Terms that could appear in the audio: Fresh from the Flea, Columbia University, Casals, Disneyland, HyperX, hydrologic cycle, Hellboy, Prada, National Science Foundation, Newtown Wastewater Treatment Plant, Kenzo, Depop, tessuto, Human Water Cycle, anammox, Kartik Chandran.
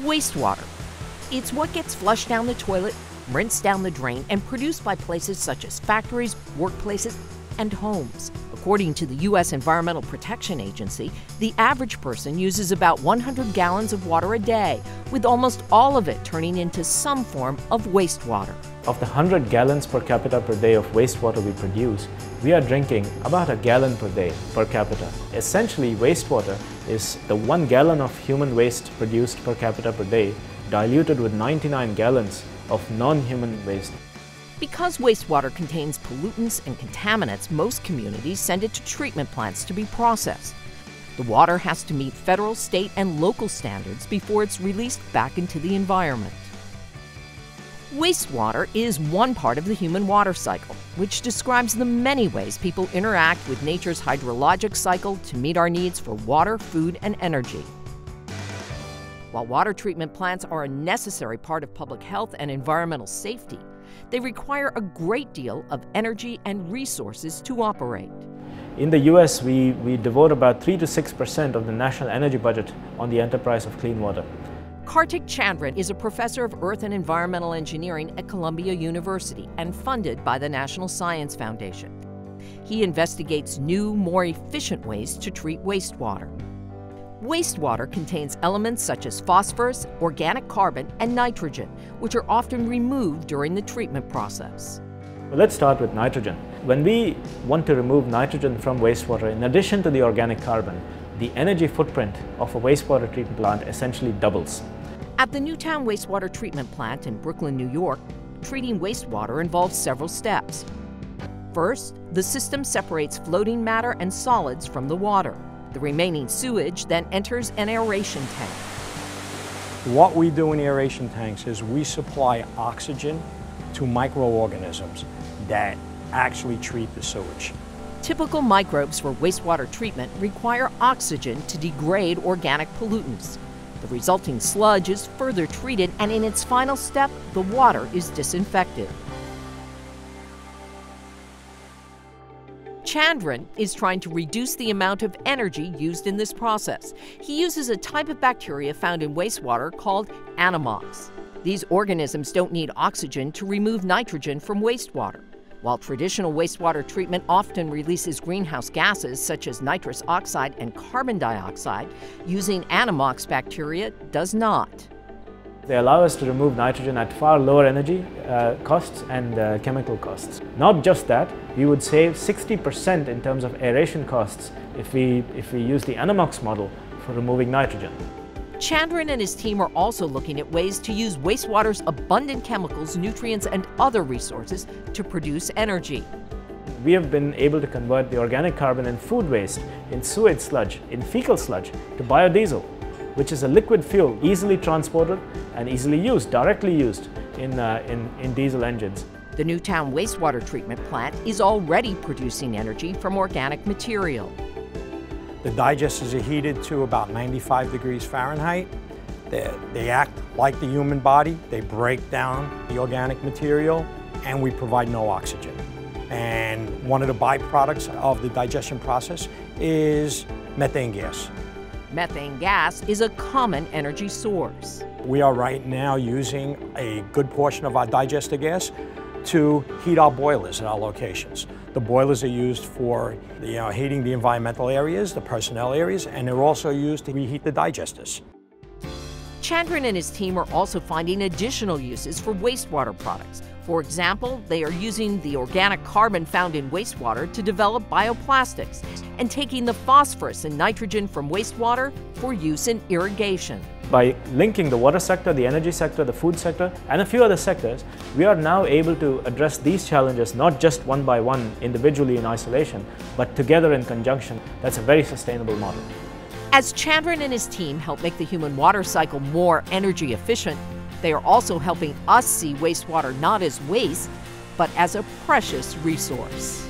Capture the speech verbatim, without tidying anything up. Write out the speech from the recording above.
Wastewater. It's what gets flushed down the toilet, rinsed down the drain, and produced by places such as factories, workplaces, and homes. According to the U S Environmental Protection Agency, the average person uses about one hundred gallons of water a day, with almost all of it turning into some form of wastewater. Of the one hundred gallons per capita per day of wastewater we produce, we are drinking about a gallon per day per capita. Essentially, wastewater is the one gallon of human waste produced per capita per day, diluted with ninety-nine gallons of non-human waste. Because wastewater contains pollutants and contaminants, most communities send it to treatment plants to be processed. The water has to meet federal, state, and local standards before it's released back into the environment. Wastewater is one part of the human water cycle, which describes the many ways people interact with nature's hydrologic cycle to meet our needs for water, food, and energy. While water treatment plants are a necessary part of public health and environmental safety, they require a great deal of energy and resources to operate. In the U S, we, we devote about three to six percent of the national energy budget on the enterprise of clean water. Kartik Chandran is a professor of earth and environmental engineering at Columbia University and funded by the National Science Foundation. He investigates new, more efficient ways to treat wastewater. Wastewater contains elements such as phosphorus, organic carbon, and nitrogen, which are often removed during the treatment process. Well, let's start with nitrogen. When we want to remove nitrogen from wastewater, in addition to the organic carbon, the energy footprint of a wastewater treatment plant essentially doubles. At the Newtown Wastewater Treatment Plant in Brooklyn, New York, treating wastewater involves several steps. First, the system separates floating matter and solids from the water. The remaining sewage then enters an aeration tank. What we do in aeration tanks is we supply oxygen to microorganisms that actually treat the sewage. Typical microbes for wastewater treatment require oxygen to degrade organic pollutants. The resulting sludge is further treated, and in its final step, the water is disinfected. Chandran is trying to reduce the amount of energy used in this process. He uses a type of bacteria found in wastewater called anammox. These organisms don't need oxygen to remove nitrogen from wastewater. While traditional wastewater treatment often releases greenhouse gases such as nitrous oxide and carbon dioxide, using anammox bacteria does not. They allow us to remove nitrogen at far lower energy uh, costs and uh, chemical costs. Not just that, we would save sixty percent in terms of aeration costs if we, if we use the anammox model for removing nitrogen. Chandran and his team are also looking at ways to use wastewater's abundant chemicals, nutrients, and other resources to produce energy. We have been able to convert the organic carbon in food waste, in sewage sludge, in fecal sludge, to biodiesel, which is a liquid fuel easily transported and easily used, directly used in, uh, in, in diesel engines. The Newtown Wastewater Treatment Plant is already producing energy from organic material. The digesters are heated to about ninety-five degrees Fahrenheit. They, they act like the human body. They break down the organic material, and we provide no oxygen. And one of the byproducts of the digestion process is methane gas. Methane gas is a common energy source. We are right now using a good portion of our digester gas to heat our boilers in our locations. The boilers are used for you know, heating the environmental areas, the personnel areas, and they're also used to reheat the digesters. Chandran and his team are also finding additional uses for wastewater products. For example, they are using the organic carbon found in wastewater to develop bioplastics and taking the phosphorus and nitrogen from wastewater for use in irrigation. By linking the water sector, the energy sector, the food sector, and a few other sectors, we are now able to address these challenges not just one by one, individually in isolation, but together in conjunction. That's a very sustainable model. As Chandran and his team help make the human water cycle more energy efficient, they are also helping us see wastewater not as waste, but as a precious resource.